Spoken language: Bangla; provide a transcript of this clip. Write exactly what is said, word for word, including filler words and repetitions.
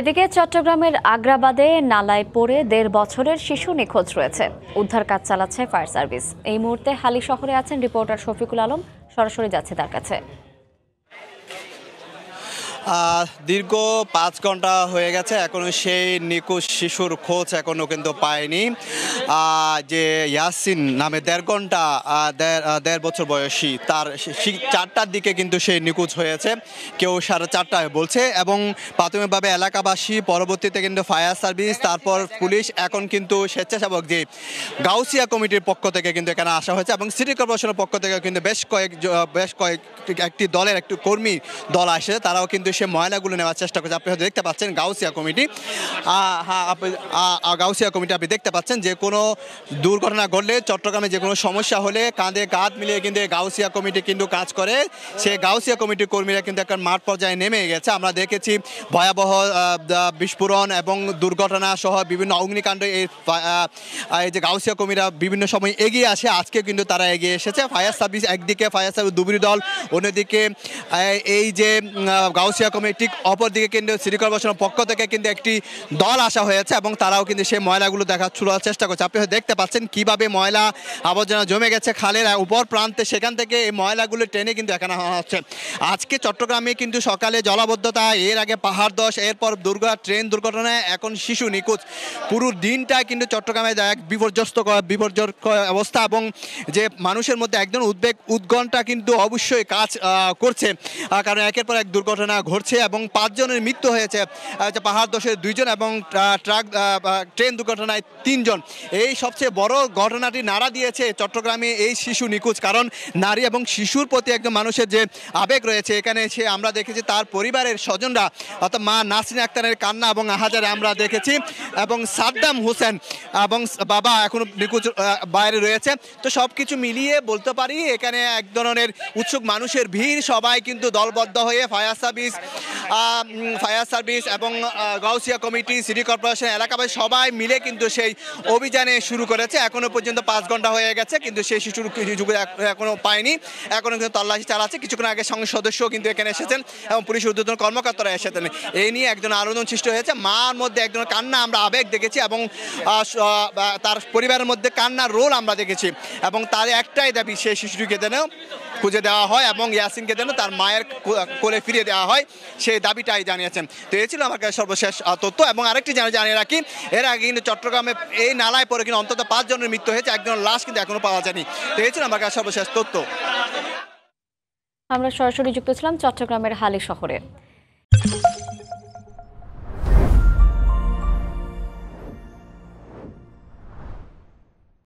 এদিকে চট্টগ্রামের আগ্রাবাদে নালায় পড়ে দেড় বছরের শিশু নিখোঁজ রয়েছে। উদ্ধার কাজ চালাচ্ছে ফায়ার সার্ভিস। এই মুহূর্তে হালি শহরে আছেন রিপোর্টার শফিকুল আলম, সরাসরি যাচ্ছে তার কাছে। দীর্ঘ পাঁচ ঘন্টা হয়ে গেছে, এখনও সেই নিখোঁজ শিশুর খোঁজ এখনও কিন্তু পায়নি। যে ইয়াসিন নামে দেড় ঘন্টা দেড় বছর বয়সী, তার চারটার দিকে কিন্তু সেই নিখোঁজ হয়েছে, কেউ সাড়ে চারটায় বলছে, এবং প্রাথমিকভাবে এলাকাবাসী, পরবর্তীতে কিন্তু ফায়ার সার্ভিস, তারপর পুলিশ, এখন কিন্তু স্বেচ্ছাসেবক যে গাউসিয়া কমিটির পক্ষ থেকে কিন্তু এখানে আসা হয়েছে, এবং সিটি কর্পোরেশনের পক্ষ থেকে কিন্তু বেশ কয়েক বেশ কয়েক একটি দলের একটি কর্মী দল আসে, তারাও কিন্তু সে ময়লাগুলো নেওয়ার চেষ্টা করছে। আপনি হয়তো দেখতে পাচ্ছেন গাউসিয়া কমিটি, হ্যাঁ গাউসিয়া কমিটি আপনি দেখতে পাচ্ছেন। যে কোনো দুর্ঘটনা ঘটলে, চট্টগ্রামে যে কোনো সমস্যা হলে কাঁধে কাঁধ মিলিয়ে কিন্তু গাউসিয়া কমিটি কিন্তু কাজ করে। সে গাউসিয়া কমিটির কর্মীরা কিন্তু একটা মাঠ পর্যায়ে নেমে গেছে। আমরা দেখেছি ভয়াবহ বিস্ফোরণ এবং দুর্ঘটনা সহ বিভিন্ন অগ্নিকাণ্ডে এই যে গাউসিয়া কর্মীরা বিভিন্ন সময় এগিয়ে আসে, আজকে কিন্তু তারা এগিয়ে এসেছে। ফায়ার সার্ভিস একদিকে, ফায়ার সার্ভিস দুবুরি দল অন্যদিকে, এই যে গাউসিয়া কমিটি ঠিক অপরদিকে কিন্তু সিটি কর্পোরেশনের পক্ষ থেকে কিন্তু একটি দল আসা হয়েছে, এবং তারাও কিন্তু সেই ময়লাগুলো দেখা ছোড়ার চেষ্টা করছে। আপনি দেখতে পাচ্ছেন কিভাবে ময়লা আবর্জনা জমে গেছে খালের উপর প্রান্তে, সেখান থেকে এই ময়লাগুলো ট্রেনে কিন্তু এখানে আনা হচ্ছে। আজকে চট্টগ্রামে কিন্তু সকালে জলাবদ্ধতা, এর আগে পাহাড় ধস, এরপর দুর্ঘ ট্রেন দুর্ঘটনায়, এখন শিশু নিখোঁজ, পুরো দিনটা কিন্তু চট্টগ্রামে এক বিপর্যস্ত বিপর্যস্ত অবস্থা, এবং যে মানুষের মধ্যে একজন উদ্বেগ উদ্গণটা কিন্তু অবশ্যই কাজ করছে, কারণ একের পর এক দুর্ঘটনা ঘটছে এবং পাঁচজনের মৃত্যু হয়েছে, পাহাড় ধসের দুইজন এবং ট্রাক ট্রেন দুর্ঘটনায় তিনজন। এই সবচেয়ে বড় ঘটনাটি নাড়া দিয়েছে চট্টগ্রামে এই শিশু নিখোঁজ, কারণ নারী এবং শিশুর প্রতি একজন মানুষের যে আবেগ রয়েছে এখানে এসে আমরা দেখেছি। তার পরিবারের স্বজনরা অর্থাৎ মা নাসরিন আক্তারের কান্না এবং আহাজারে আমরা দেখেছি, এবং সাদ্দাম হোসেন এবং বাবা এখনও নিখোঁজ বাইরে রয়েছে। তো সব কিছু মিলিয়ে বলতে পারি এখানে এক ধরনের উৎসুক মানুষের ভিড়, সবাই কিন্তু দলবদ্ধ হয়ে ফায়ার সার্ভিস ফায়ার সার্ভিস এবং গাউসিয়া কমিটি, সিটি কর্পোরেশন, এলাকাবাসী সবাই মিলে কিন্তু সেই অভিযানে শুরু করেছে। এখনো পর্যন্ত পাঁচ ঘন্টা হয়ে গেছে, কিন্তু সেই শিশুর এখনো পায়নি, এখনো কিন্তু তল্লাশি চালাচ্ছে। কিছুক্ষণ আগে সংসদ সদস্য কিন্তু এখানে এসেছেন এবং পুলিশ ঊর্ধ্বতন কর্মকর্তারা এসেছেন। এই নিয়ে একজন আলোড়ন সৃষ্টি হয়েছে, মার মধ্যে একজন কান্না আমরা আবেগ দেখেছি, এবং তার পরিবারের মধ্যে কান্নার রোল আমরা দেখেছি, এবং তার একটাই দাবি সেই শিশুটিকে যেন খুঁজে দেওয়া হয় এবং ইয়াসিনকে যেন তার মায়ের কোলে ফিরিয়ে দেওয়া হয়, সেই দাবিটাই জানিয়েছেন। তো এই ছিল আমার কাছে সর্বশেষ তথ্য। এবং আরেকটি জানিয়ে রাখি, এর আগে কিন্তু চট্টগ্রামে এই নালায় পড়ে কিন্তু অন্তত পাঁচজনের মৃত্যু হয়েছে, একজনের লাশ কিন্তু এখনো পাওয়া যায়নি। তো এই ছিল আমার কাছে সর্বশেষ তথ্য। আমরা সরাসরি যুক্ত ছিলাম চট্টগ্রামের হালি শহরে।